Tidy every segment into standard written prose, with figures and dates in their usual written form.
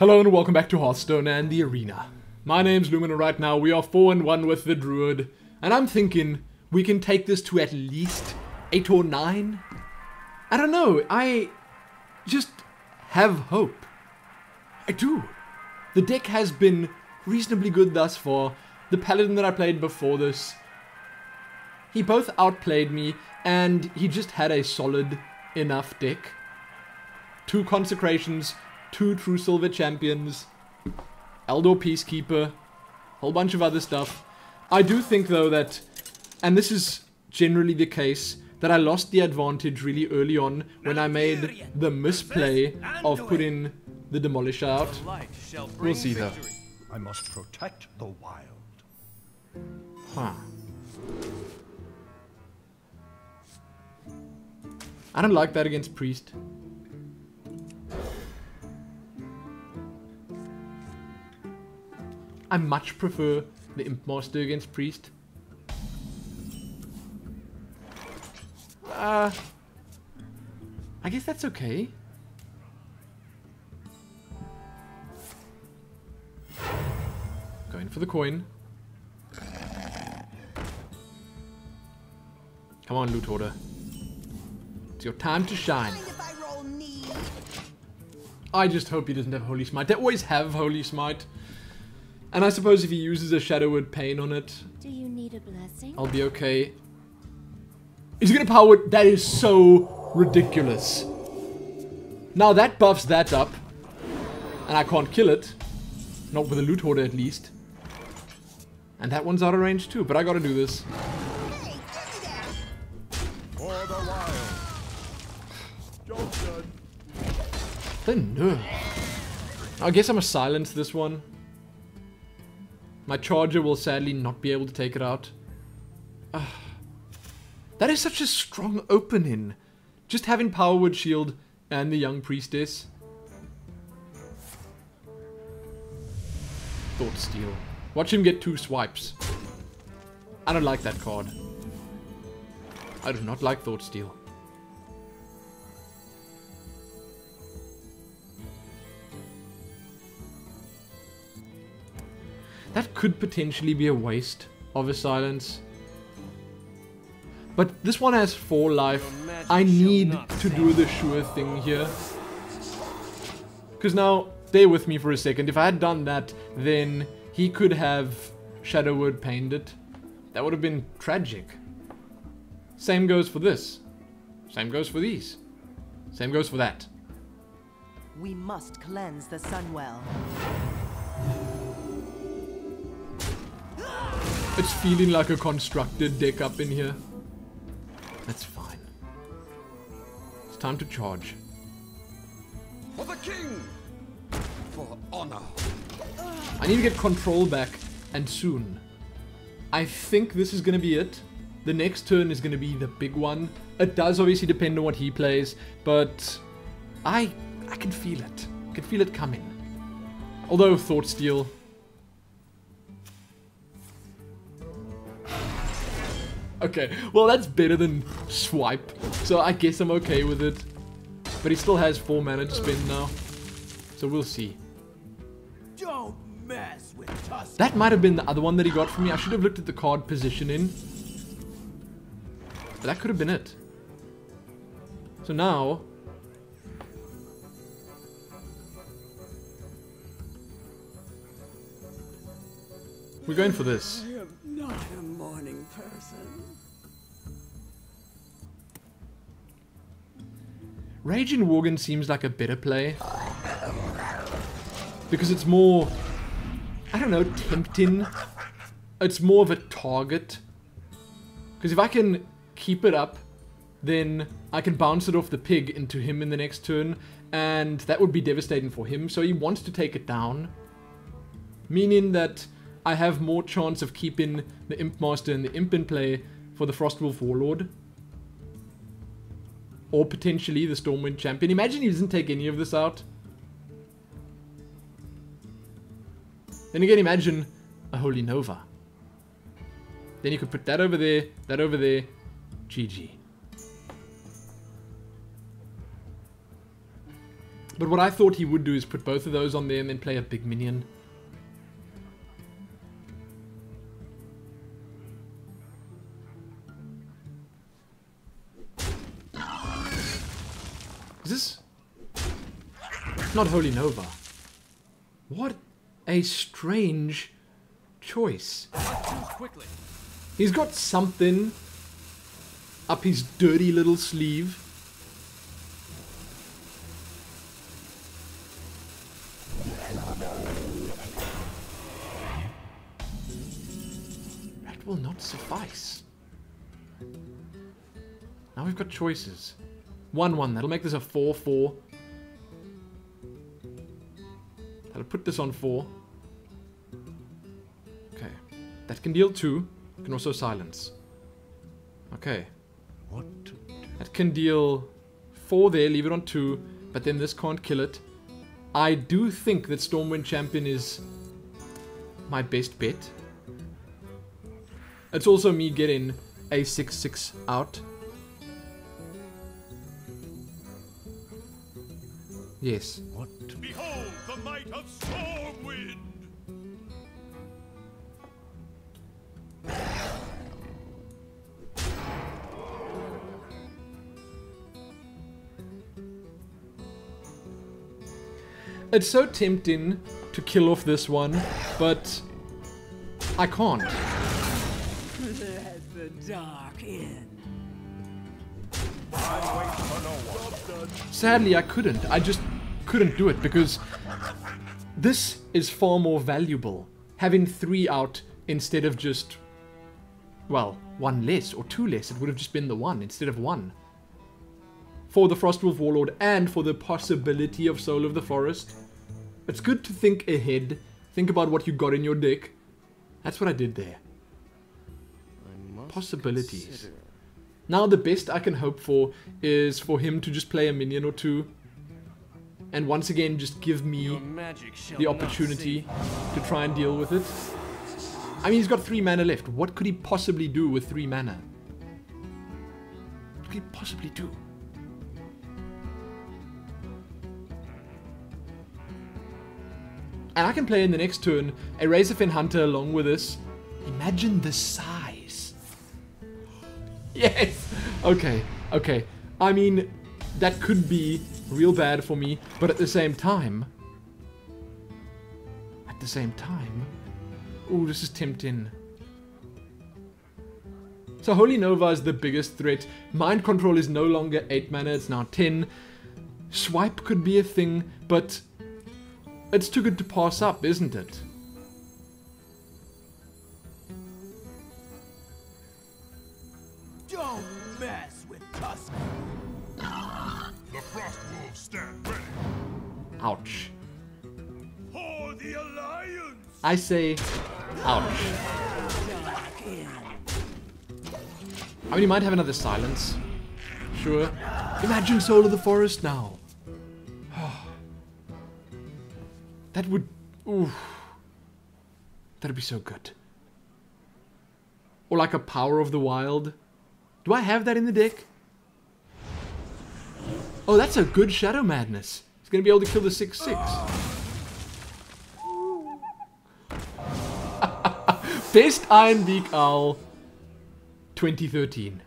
Hello and welcome back to Hearthstone and the Arena. My name's Lumen and right now we are 4-1 with the Druid, and I'm thinking we can take this to at least 8 or 9? I don't know, I just have hope. I do. The deck has been reasonably good thus far. The Paladin that I played before this, he both outplayed me and he just had a solid enough deck. 2 Consecrations, 2 True Silver Champions, Eldor Peacekeeper, whole bunch of other stuff. I do think though that, and this is generally the case, that I lost the advantage really early on when I made the misplay of putting the Demolisher out. We'll see though. I must protect the wild. Huh. I don't like that against Priest. I much prefer the Imp Master against Priest. I guess that's okay. Going for the coin. Come on, Loot Order. It's your time to shine. I just hope he doesn't have Holy Smite. They always have Holy Smite. And I suppose if he uses a Shadowward Pain on it, do you need a blessing? I'll be okay. He's gonna power it. That is so ridiculous. Now that buffs that up. And I can't kill it. Not with a Loot Hoarder at least. And that one's out of range too, but I gotta do this. Hey, give me that. For the wild. Johnson. The nerve. I guess I'm gonna silence this one. My charger will sadly not be able to take it out. That is such a strong opening. Just having Power Word Shield and the Young Priestess. Thoughtsteal. Watch him get 2 swipes. I don't like that card. I do not like Thoughtsteal. That could potentially be a waste of a silence. But this one has 4 life. I need to do the sure thing here. Because now, bear with me for a second. If I had done that, then he could have Shadow Word Pained it. That would have been tragic. Same goes for this. Same goes for these. Same goes for that. We must cleanse the Sunwell. It's feeling like a constructed deck up in here. That's fine. It's time to charge. For the king! For honor! I need to get control back, and soon. I think this is gonna be it. The next turn is gonna be the big one. It does obviously depend on what he plays, but I can feel it. I can feel it coming. Although Thoughtsteal. Okay, well that's better than swipe, so I guess I'm okay with it. But he still has 4 mana to spend now, so we'll see. Don't mess with us. That might have been the other one that he got from me. I should have looked at the card positioning. But that could have been it. So now, we're going for this. I am not a morning person. Raging Worgen seems like a better play. Because it's more, I don't know, tempting. It's more of a target. Because if I can keep it up, then I can bounce it off the pig into him in the next turn. And that would be devastating for him. So he wants to take it down. Meaning that I have more chance of keeping the Imp Master and the Imp in play for the Frostwolf Warlord. Or potentially the Stormwind Champion. Imagine he doesn't take any of this out. Then again, imagine a Holy Nova. Then you could put that over there, that over there. GG. But what I thought he would do is put both of those on there and then play a big minion. Is this... not Holy Nova. What a strange choice. He's got something up his dirty little sleeve. That will not suffice. Now we've got choices. 1-1, that'll make this a 4-4. That'll put this on 4. Okay. That can deal 2. Can also silence. Okay. What to do? That can deal 4 there, leave it on 2, but then this can't kill it. I do think that Stormwind Champion is my best bet. It's also me getting a 6-6 out. Yes. What? Behold the might of Stormwind! It's so tempting to kill off this one, but I can't. Let the dark in. Sadly, I couldn't. I just couldn't do it because this is far more valuable. Having 3 out instead of just, well, 1 less or 2 less. It would have just been the 1 instead of 1. For the Frostwolf Warlord and for the possibility of Soul of the Forest. It's good to think ahead. Think about what you got in your deck. That's what I did there. Possibilities. Consider. Now the best I can hope for is for him to just play a minion or 2. And once again just give me the opportunity to try and deal with it. I mean, he's got 3 mana left. What could he possibly do with 3 mana? What could he possibly do? And I can play in the next turn a Razorfin Hunter along with this. Imagine the size. Yes! Okay, okay. I mean, that could be real bad for me, but at the same time... Ooh, this is tempting. So Holy Nova is the biggest threat. Mind Control is no longer 8 mana, it's now 10. Swipe could be a thing, but... it's too good to pass up, isn't it? Don't mess with us. The Frostwolves stand ready. Ouch. For the Alliance. I say, ouch. I mean, you might have another silence. Sure. Imagine Soul of the Forest now. That would... ooh. That'd be so good. Or like a Power of the Wild. Do I have that in the deck? Oh, that's a good Shadow Madness. It's gonna be able to kill the 6-6. Best Iron Beak Owl 2013.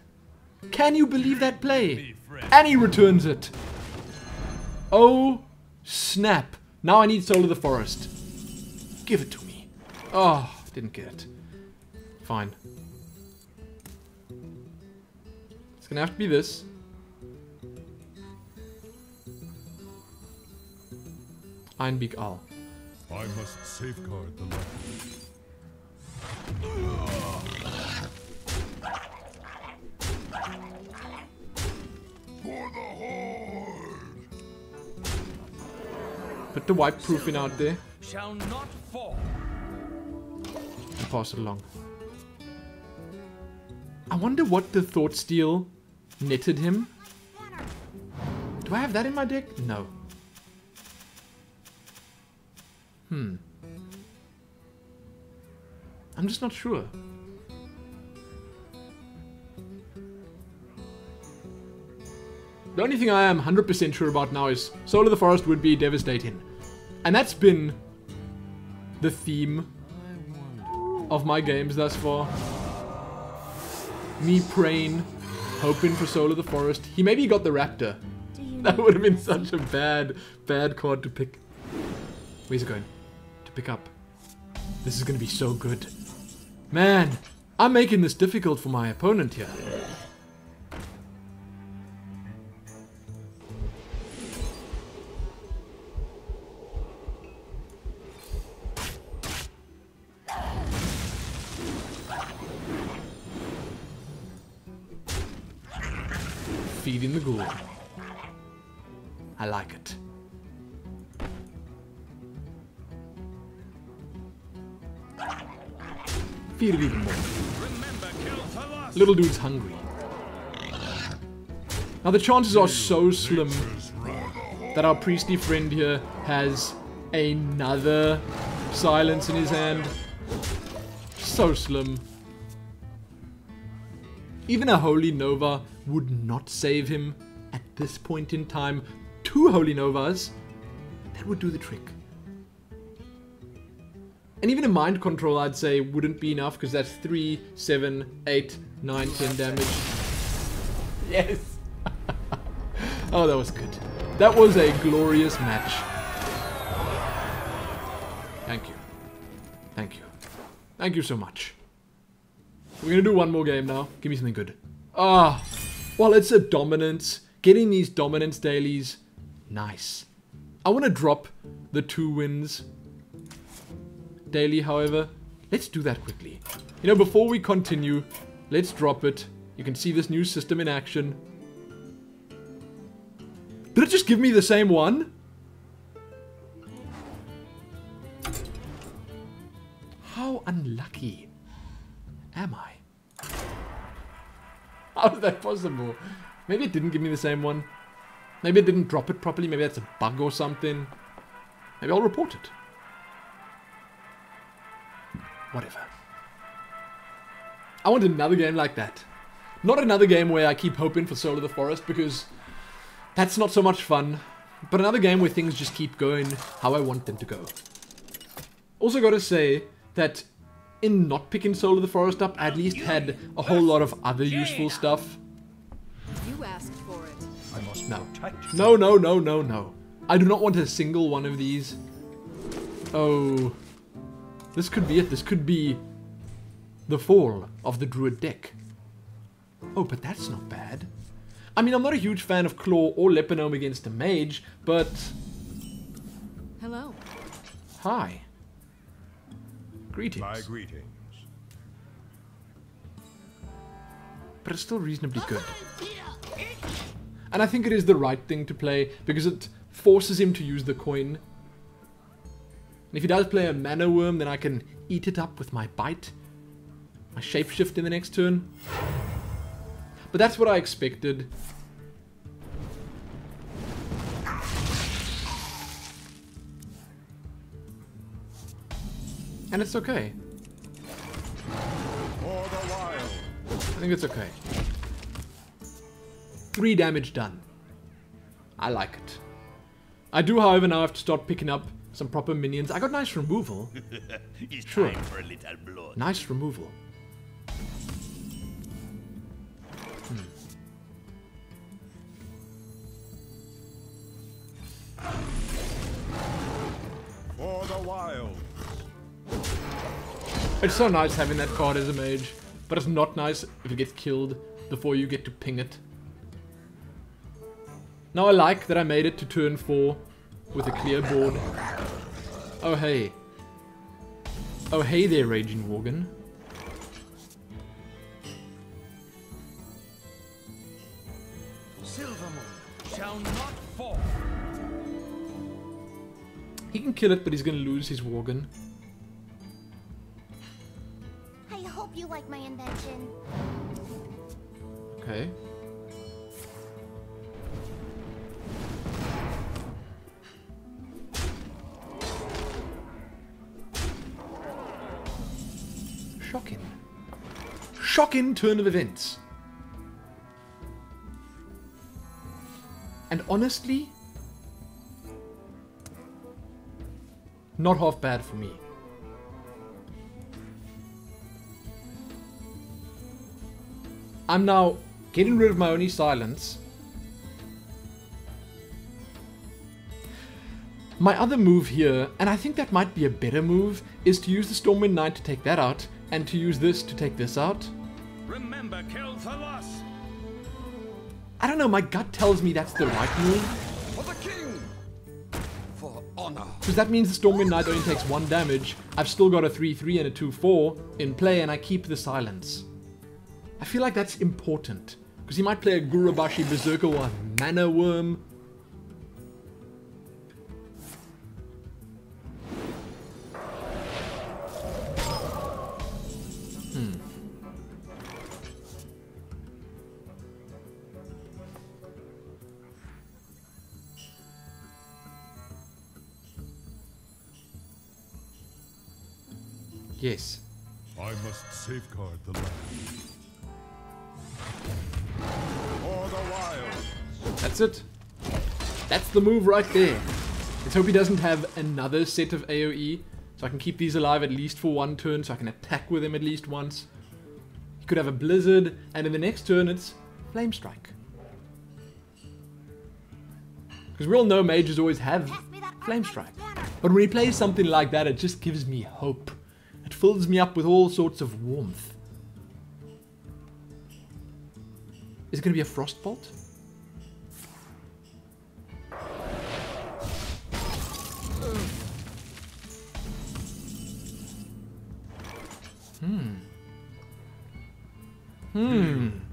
Can you believe that play? And he returns it. Oh, snap. Now I need Soul of the Forest. Give it to me. Oh, didn't get it. Fine. It's gonna have to be this. Iron Beak Owl. I must safeguard the life. For the whole. Put the wipe proofing out there. Shall not fall. And pass it along. I wonder what the Thoughtsteal netted him. Do I have that in my deck? No. I'm just not sure. The only thing I am 100% sure about now is Soul of the Forest would be devastating. And that's been the theme of my games thus far. Me praying, hoping for Soul of the Forest. He maybe got the Raptor. That would have been such a bad, bad card to pick. Where's it going? To pick up. This is going to be so good. Man, I'm making this difficult for my opponent here. Feeding the ghoul. I like it. Feed it even more. Little dude's hungry. Now the chances are so slim that our priestly friend here has another silence in his hand. So slim. Even a Holy Nova would not save him at this point in time. 2 Holy Novas, that would do the trick. And even a Mind Control, I'd say, wouldn't be enough, because that's 3, 7, 8, 9, 10 damage. Yes! Oh, that was good. That was a glorious match. Thank you. Thank you. Thank you so much. We're going to do one more game now. Give me something good. Ah! Well, it's a dominance. Getting these dominance dailies, nice. I want to drop the 2 wins daily, however. Let's do that quickly. You know, before we continue, let's drop it. You can see this new system in action. Did it just give me the same one? How unlucky am I? How is that possible? Maybe it didn't give me the same one. Maybe it didn't drop it properly. Maybe that's a bug or something. Maybe I'll report it. Whatever. I want another game like that. Not another game where I keep hoping for Soul of the Forest, because that's not so much fun. But another game where things just keep going how I want them to go. Also gotta say that in not picking Soul of the Forest up, I at least had a whole lot of other useful stuff. You asked for it. I must no. No, no, no, no, no. I do not want a single one of these. Oh. This could be it. This could be the fall of the Druid deck. Oh, but that's not bad. I mean, I'm not a huge fan of Claw or Leponome against a mage, but... Hello. Hi. Greetings. My greetings. But it's still reasonably good. And I think it is the right thing to play, because it forces him to use the coin. And if he does play a Mana Worm, then I can eat it up with my bite. My shapeshift in the next turn. But that's what I expected. And it's okay. I think it's okay. 3 damage done. I like it. I do, however, now have to start picking up some proper minions. I got nice removal. Sure. For a little blood. Nice removal. For the wild. It's so nice having that card as a mage, but it's not nice if it gets killed before you get to ping it. Now I like that I made it to turn 4 with a clear board. Oh hey. Oh hey there, Raging Worgen. Silvermoon shall not fall. He can kill it, but he's gonna lose his Worgen. I hope you like my invention. Okay. Shocking. Shocking turn of events. honestly, not half bad for me. I'm now getting rid of my only silence. My other move here, and I think that might be a better move, is to use the Stormwind Knight to take that out, and to use this to take this out. Remember, kill for loss. I don't know, my gut tells me that's the right move. For the king. For honor. Because that means the Stormwind Knight only takes one damage. I've still got a 3-3 and a 2-4 in play, and I keep the silence. I feel like that's important, because he might play a Gurubashi Berserker or a Mana Worm. Yes. I must safeguard the land. For the wild. That's it. That's the move right there. Let's hope he doesn't have another set of AoE, so I can keep these alive at least for one turn, so I can attack with him at least once. He could have a Blizzard, and in the next turn it's Flamestrike. Because we all know mages always have Flamestrike. But when he plays something like that, it just gives me hope. It fills me up with all sorts of warmth. Is it going to be a Frostbolt?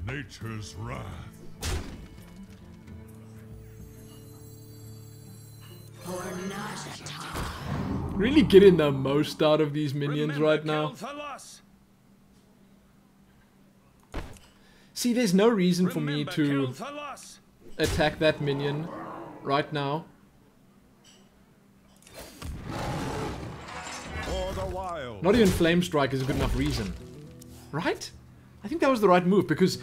Nature's wrath. Really getting the most out of these minions right now. See, there's no reason for me to attack that minion right now. Not even Flamestrike is a good enough reason. Right? I think that was the right move, because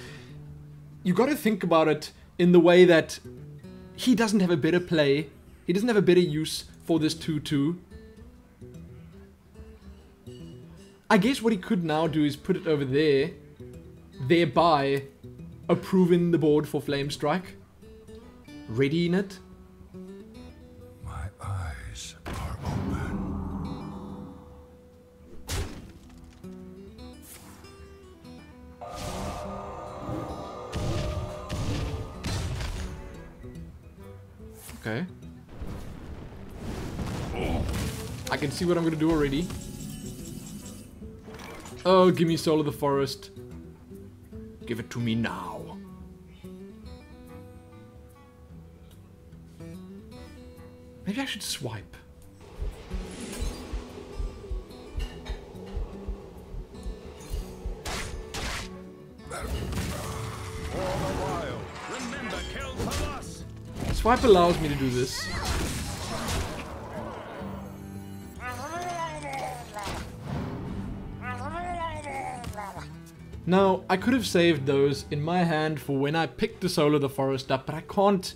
you got to think about it in the way that he doesn't have a better play. He doesn't have a better use for this 2-2. I guess what he could now do is put it over there, thereby approving the board for Flamestrike. Readying it. My eyes are open. Okay. I can see what I'm gonna do already. Oh, give me Soul of the Forest. Give it to me now. Maybe I should swipe. Swipe allows me to do this. Now, I could have saved those in my hand for when I picked the Soul of the Forest up, but I can't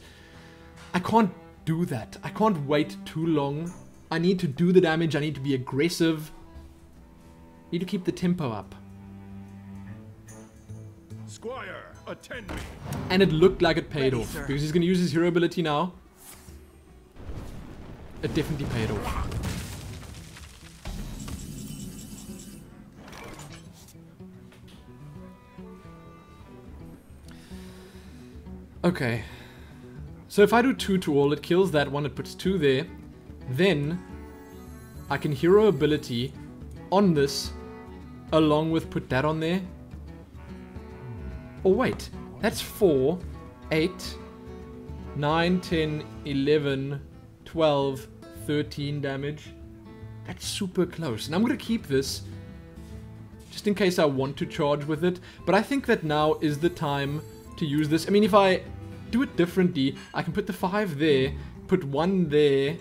do that. I can't wait too long. I need to do the damage. I need to be aggressive. I need to keep the tempo up. Squire, attend me. And it looked like it paid off, because he's going to use his hero ability now. It definitely paid off. Okay, so if I do 2 to all, it kills that one, it puts 2 there. Then I can hero ability on this, along with put that on there. Oh wait, that's 4, 8, 9, 10, 11, 12, 13 damage. That's super close, and I'm going to keep this, just in case I want to charge with it. But I think that now is the time to use this. I mean, if I do it differently, I can put the 5 there, put 1 there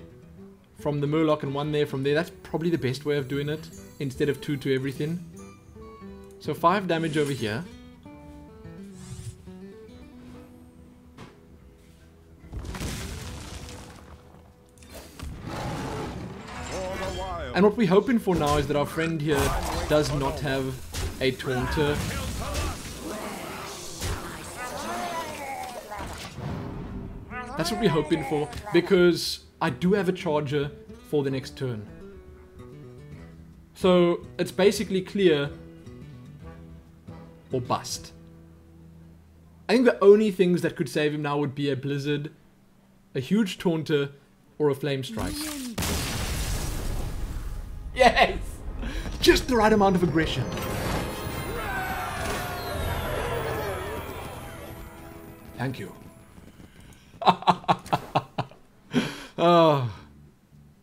from the Murloc and 1 there from there. That's probably the best way of doing it, instead of 2 to everything. So 5 damage over here. And what we're hoping for now is that our friend here does not have a Taunter. That's what we're hoping for, because I do have a Charger for the next turn. So it's basically clear or bust. I think the only things that could save him now would be a Blizzard, a huge Taunter, or a Flamestrike. Yes! Just the right amount of aggression. Thank you.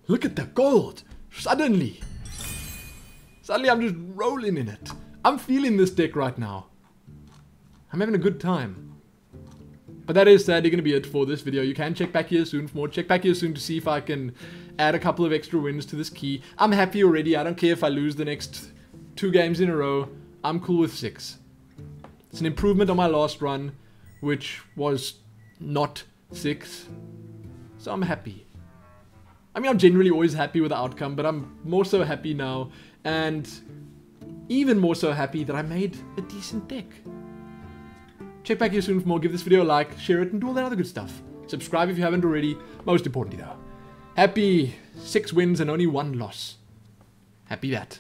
Look at the gold! Suddenly! Suddenly I'm just rolling in it. I'm feeling this deck right now. I'm having a good time. But that is sadly going to be it for this video. You can check back here soon for more. Check back here soon to see if I can add a couple of extra wins to this key. I'm happy already. I don't care if I lose the next 2 games in a row. I'm cool with 6. It's an improvement on my last run, which was not 6. So I'm happy. I mean, I'm generally always happy with the outcome, but I'm more so happy now. And even more so happy that I made a decent deck. Check back here soon for more. Give this video a like, share it, and do all that other good stuff. Subscribe if you haven't already. Most importantly though, happy 6 wins and only 1 loss. Happy that.